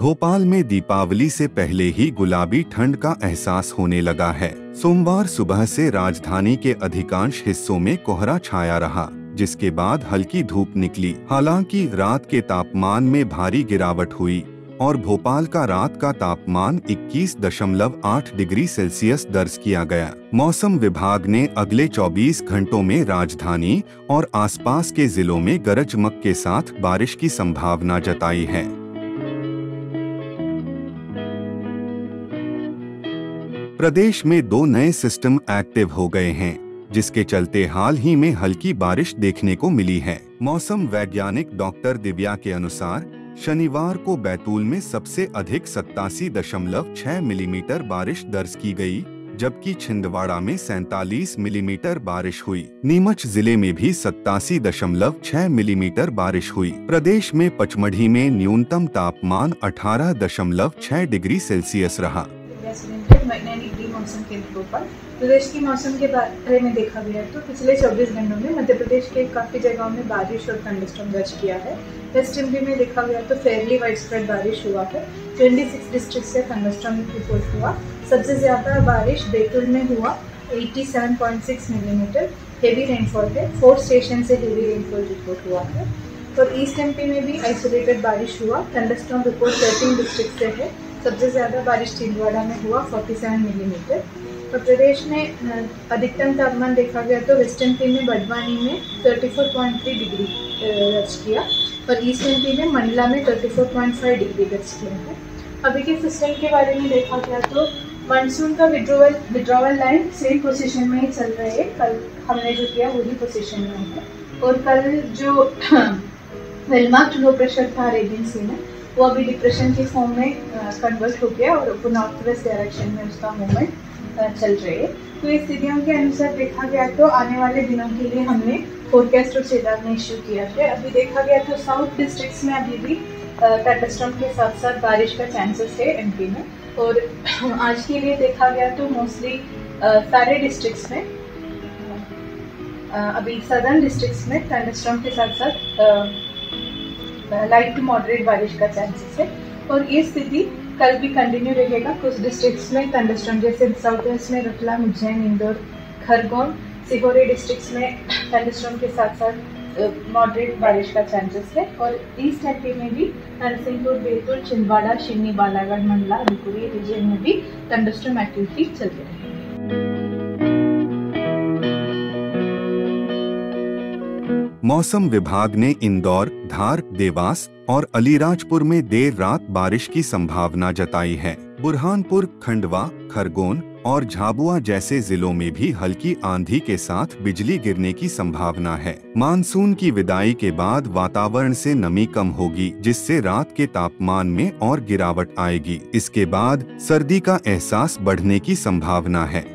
भोपाल में दीपावली से पहले ही गुलाबी ठंड का एहसास होने लगा है। सोमवार सुबह से राजधानी के अधिकांश हिस्सों में कोहरा छाया रहा, जिसके बाद हल्की धूप निकली। हालांकि रात के तापमान में भारी गिरावट हुई और भोपाल का रात का तापमान 21.8 डिग्री सेल्सियस दर्ज किया गया। मौसम विभाग ने अगले 24 घंटों में राजधानी और आसपास के जिलों में गरज चमक के साथ बारिश की संभावना जताई है। प्रदेश में 2 नए सिस्टम एक्टिव हो गए हैं, जिसके चलते हाल ही में हल्की बारिश देखने को मिली है। मौसम वैज्ञानिक डॉक्टर दिव्या के अनुसार शनिवार को बैतूल में सबसे अधिक 87.6 मिलीमीटर बारिश दर्ज की गई, जबकि छिंदवाड़ा में 47 मिलीमीटर बारिश हुई। नीमच जिले में भी 87.6 मिलीमीटर बारिश हुई। प्रदेश में पचमढ़ी में न्यूनतम तापमान 18.6 डिग्री सेल्सियस रहा। मौसम के भोपाल प्रदेश की मौसम के बारे में देखा गया तो पिछले 24 घंटों में मध्य प्रदेश के काफ़ी जगहों में बारिश और थंडरस्टॉर्म दर्ज किया है। वेस्ट एमपी में देखा गया तो फेयरली वाइड स्प्रेड बारिश हुआ है। 26 डिस्ट्रिक्ट से थंडरस्टॉर्म रिपोर्ट हुआ। सबसे ज़्यादा बारिश बैतूल में हुआ 87.6 मिलीमीटर। हेवी रेनफॉल है, 4 स्टेशन से हेवी रेनफॉल रिपोर्ट हुआ है। और ईस्ट एमपी में भी आइसोलेटेड बारिश हुआ। थंडरस्टॉर्म रिपोर्ट 13 डिस्ट्रिक्ट से है। सबसे ज़्यादा बारिश छिंदवाड़ा में हुआ 47 मिलीमीटर। और प्रदेश में अधिकतम तापमान देखा गया तो वेस्ट एमपी में बड़वानी में 34.3 डिग्री दर्ज किया और ईस्ट एमपी में मंडला में 34.5 डिग्री दर्ज किया है। अभी के सिस्टम के बारे में देखा गया तो मानसून का विड्रॉवल लाइन सेम पोजीशन में ही चल रही है। कल हमने जो किया वही पोजीशन में है। और कल जो वेलमार्क्ड लो प्रेशर था अरेबियन सी में, वो अभी डिप्रेशन के फॉर्म में कन्वर्ट हो गया और वो नॉर्थ वेस्ट डायरेक्शन में उसका मूवमेंट चल रही है। तो इस स्थितियों के अनुसार देखा गया तो आने वाले दिनों के लिए हमने फोरकास्ट और चेतावनी इश्यू किया है। अभी देखा गया तो साउथ डिस्ट्रिक्ट्स में अभी भी थंडरस्टॉर्म के साथ साथ बारिश का चांसेस है एमपी में। और आज के लिए देखा गया तो मोस्टली सारे डिस्ट्रिक्ट्स में अभी सदर्न डिस्ट्रिक्ट्स में थंडरस्टॉर्म के साथ साथ लाइट टू मॉडरेट बारिश का चांसेस है। और ये स्थिति कल भी कंटिन्यू रहेगा। कुछ डिस्ट्रिक्ट्स में थंडरस्टॉर्म जैसे साउथ वेस्ट में रतला, उज्जैन, इंदौर, खरगोन, सिगोरी डिस्ट्रिक्ट्स में थंडरस्टॉर्म के साथ साथ मॉडरेट बारिश का चांसेस है। और ईस्ट एमपी में भी नरसिंहपुर, बैतूल, छिंदवाड़ा, सिवनी, बालाघाट, मंडला, हरपुरी रीजन में भी थंडरस्टॉर्म एक्टिविटी चलती रहेगी। मौसम विभाग ने इंदौर, धार, देवास और अलीराजपुर में देर रात बारिश की संभावना जताई है। बुरहानपुर, खंडवा, खरगोन और झाबुआ जैसे जिलों में भी हल्की आंधी के साथ बिजली गिरने की संभावना है। मानसून की विदाई के बाद वातावरण से नमी कम होगी, जिससे रात के तापमान में और गिरावट आएगी। इसके बाद सर्दी का एहसास बढ़ने की संभावना है।